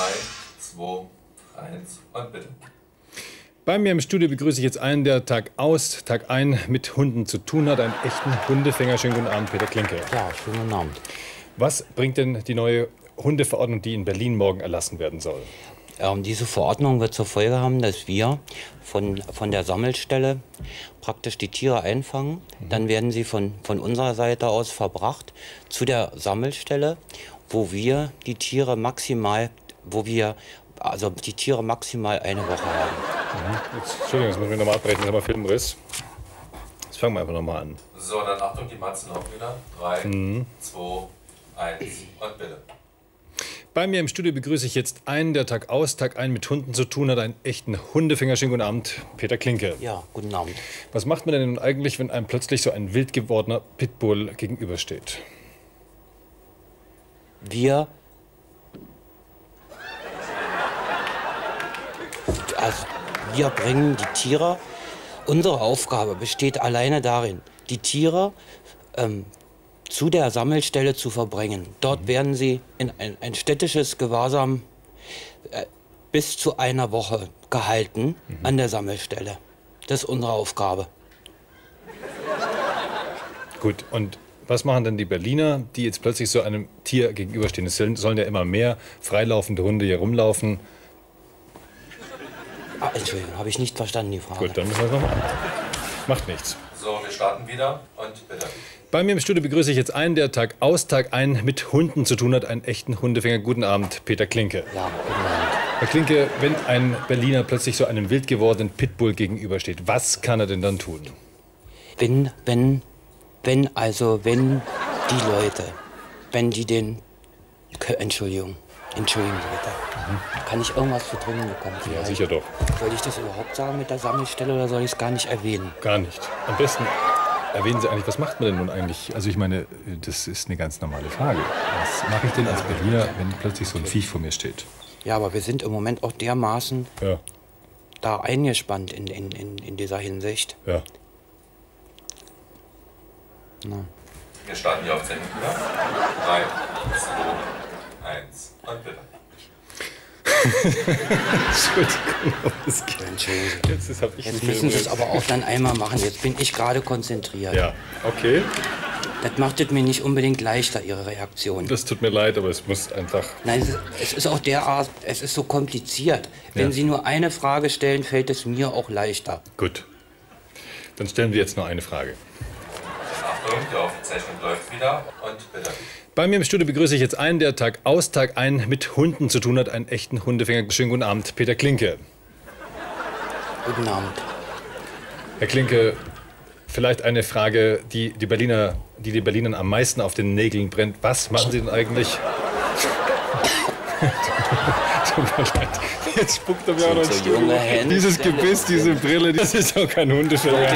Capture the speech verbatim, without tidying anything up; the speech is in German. drei, zwei, eins und bitte. Bei mir im Studio begrüße ich jetzt einen, der Tag aus, Tag ein mit Hunden zu tun hat, einen echten Hundefänger. Schönen guten Abend, Peter Klinke. Ja, schönen guten Abend. Was bringt denn die neue Hundeverordnung, die in Berlin morgen erlassen werden soll? Ähm, diese Verordnung wird zur Folge haben, dass wir von, von der Sammelstelle praktisch die Tiere einfangen. Mhm. Dann werden sie von, von unserer Seite aus verbracht zu der Sammelstelle, wo wir die Tiere maximal, wo wir also die Tiere maximal eine Woche haben. Mhm. Jetzt, Entschuldigung, das müssen wir nochmal abbrechen, das haben wir Filmriss. Jetzt fangen wir einfach nochmal an. So, dann Achtung, die Matzen auch wieder. drei, zwei, eins und bitte. Bei mir im Studio begrüße ich jetzt einen, der Tag aus, Tag ein mit Hunden zu tun hat, einen echten Hundefänger. Schönen guten Abend, Peter Klinke. Ja, guten Abend. Was macht man denn nun eigentlich, wenn einem plötzlich so ein wild gewordener Pitbull gegenübersteht? Wir... Also, wir bringen die Tiere... Unsere Aufgabe besteht alleine darin, die Tiere... Ähm, zu der Sammelstelle zu verbringen. Dort werden sie in ein, ein städtisches Gewahrsam äh, bis zu einer Woche gehalten, mhm, an der Sammelstelle. Das ist unsere Aufgabe. Gut, und was machen denn die Berliner, die jetzt plötzlich so einem Tier gegenüberstehen? Es sollen ja immer mehr freilaufende Hunde hier rumlaufen. Ah, Entschuldigung, habe ich nicht verstanden, die Frage. Gut, dann müssen wir es nochmal an. Macht nichts. So, wir starten wieder und bitte. Bei mir im Studio begrüße ich jetzt einen, der Tag aus, Tag ein mit Hunden zu tun hat, einen echten Hundefänger. Guten Abend, Peter Klinke. Ja, guten Abend. Herr Klinke, wenn ein Berliner plötzlich so einem wild gewordenen Pitbull gegenübersteht, was kann er denn dann tun? Wenn, wenn, wenn, also wenn die Leute, wenn die den, Entschuldigung, Entschuldigung bitte, mhm, kann ich irgendwas zu drin bekommen? Ja, sicher doch. Soll ich das überhaupt sagen mit der Sammelstelle oder soll ich es gar nicht erwähnen? Gar nicht. Am besten... Erwähnen Sie eigentlich, was macht man denn nun eigentlich? Also ich meine, das ist eine ganz normale Frage. Was mache ich denn als Berliner, wenn plötzlich so ein Viech vor mir steht? Ja, aber wir sind im Moment auch dermaßen, ja, da eingespannt in, in, in, in dieser Hinsicht. Ja. Na. Wir starten hier auf zehn, oder? drei, zwei, eins und bitte. Entschuldigung, das geht. Entschuldigung. Jetzt, hab ich Jetzt müssen Sie es aber auch dann einmal machen. Jetzt bin ich gerade konzentriert. Ja, okay. Das macht es mir nicht unbedingt leichter, Ihre Reaktion. Das tut mir leid, aber es muss einfach... Nein, es ist, es ist auch derart, es ist so kompliziert. Wenn, ja, Sie nur eine Frage stellen, fällt es mir auch leichter. Gut. Dann stellen wir jetzt nur eine Frage. Achtung, die Aufzeichnung läuft wieder und bitte. Bei mir im Studio begrüße ich jetzt einen, der Tag aus, Tag ein mit Hunden zu tun hat, einen echten Hundefänger. Schönen guten Abend, Peter Klinke. Guten Abend. Herr Klinke, vielleicht eine Frage, die die Berliner, die den Berlinern am meisten auf den Nägeln brennt. Was machen Sie denn eigentlich? Tut mir leid. Jetzt spuckt er mir auch noch ins Studio. Dieses Gebiss, diese Brille, das ist auch kein Hundefänger.